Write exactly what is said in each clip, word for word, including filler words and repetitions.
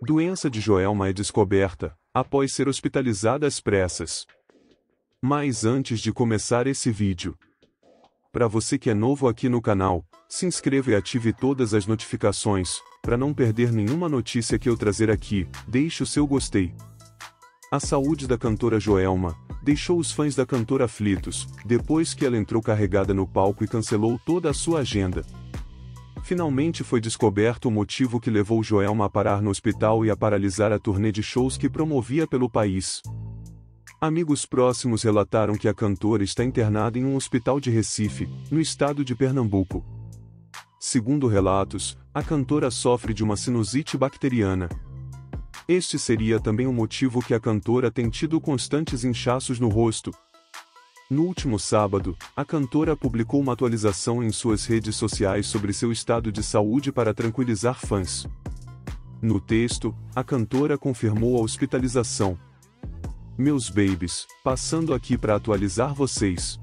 Doença de Joelma é descoberta, após ser hospitalizada às pressas. Mas antes de começar esse vídeo, para você que é novo aqui no canal, se inscreva e ative todas as notificações, para não perder nenhuma notícia que eu trazer aqui, deixe o seu gostei. A saúde da cantora Joelma deixou os fãs da cantora aflitos, depois que ela entrou carregada no palco e cancelou toda a sua agenda. Finalmente foi descoberto o motivo que levou Joelma a parar no hospital e a paralisar a turnê de shows que promovia pelo país. Amigos próximos relataram que a cantora está internada em um hospital de Recife, no estado de Pernambuco. Segundo relatos, a cantora sofre de uma sinusite bacteriana. Este seria também o motivo que a cantora tem tido constantes inchaços no rosto. No último sábado, a cantora publicou uma atualização em suas redes sociais sobre seu estado de saúde para tranquilizar fãs. No texto, a cantora confirmou a hospitalização. Meus babies, passando aqui para atualizar vocês.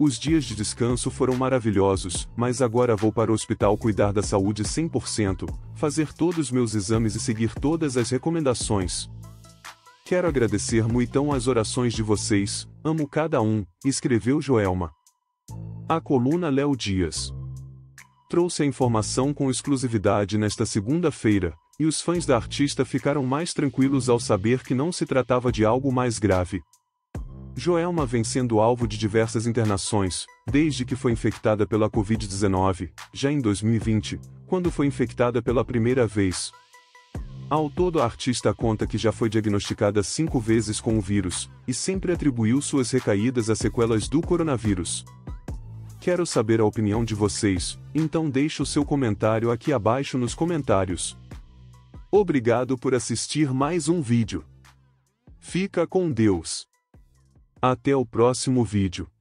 Os dias de descanso foram maravilhosos, mas agora vou para o hospital cuidar da saúde cem por cento, fazer todos meus exames e seguir todas as recomendações. Quero agradecer muito as orações de vocês, amo cada um, escreveu Joelma. A coluna Léo Dias trouxe a informação com exclusividade nesta segunda-feira, e os fãs da artista ficaram mais tranquilos ao saber que não se tratava de algo mais grave. Joelma vem sendo alvo de diversas internações, desde que foi infectada pela covid dezenove, já em dois mil e vinte, quando foi infectada pela primeira vez. Ao todo a artista conta que já foi diagnosticada cinco vezes com o vírus, e sempre atribuiu suas recaídas a sequelas do coronavírus. Quero saber a opinião de vocês, então deixe o seu comentário aqui abaixo nos comentários. Obrigado por assistir mais um vídeo. Fica com Deus. Até o próximo vídeo.